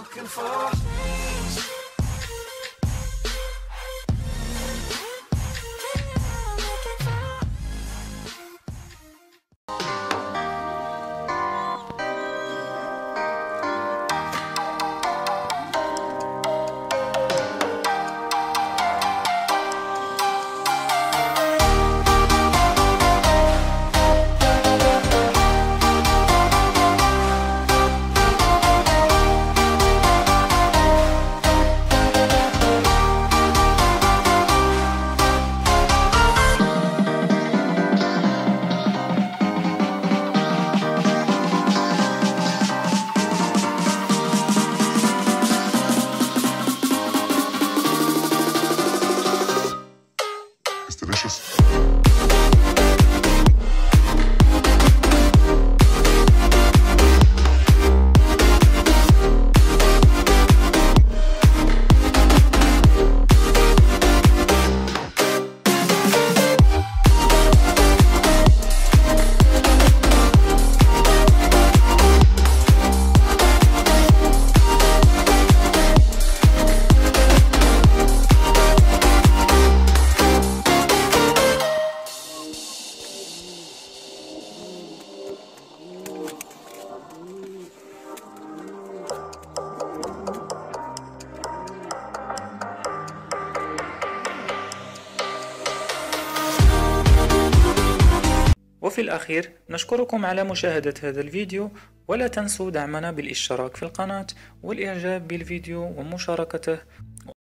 looking for change. وفي الأخير نشكركم على مشاهدة هذا الفيديو، ولا تنسوا دعمنا بالاشتراك في القناة والإعجاب بالفيديو ومشاركته.